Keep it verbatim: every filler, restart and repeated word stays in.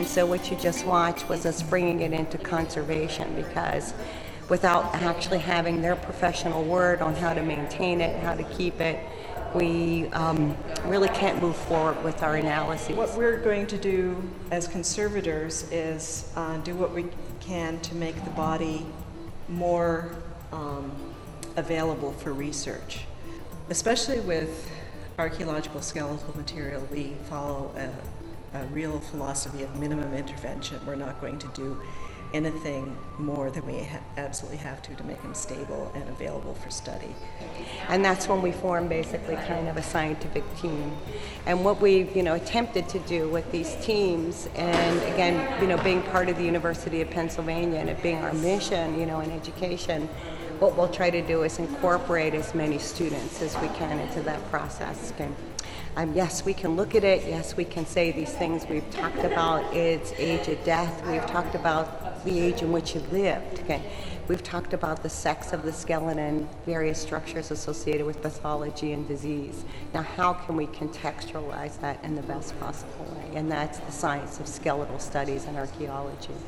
And so what you just watched was us bringing it into conservation, because without actually having their professional word on how to maintain it, how to keep it, we um, really can't move forward with our analyses. What we're going to do as conservators is uh, do what we can to make the body more um, available for research. Especially with archaeological skeletal material, we follow a, a real philosophy of minimum intervention. We're not going to do anything more than we ha- absolutely have to to make them stable and available for study. And that's when we form basically kind of a scientific team. And what we've, you know, attempted to do with these teams, and again, you know, being part of the University of Pennsylvania and it being our mission, you know, in education, what we'll try to do is incorporate as many students as we can into that process. And, Um, yes, we can look at it. Yes, we can say these things. We've talked about its age of death. We've talked about the age in which it lived. Okay. We've talked about the sex of the skeleton, various structures associated with pathology and disease. Now, how can we contextualize that in the best possible way? And that's the science of skeletal studies and archaeology.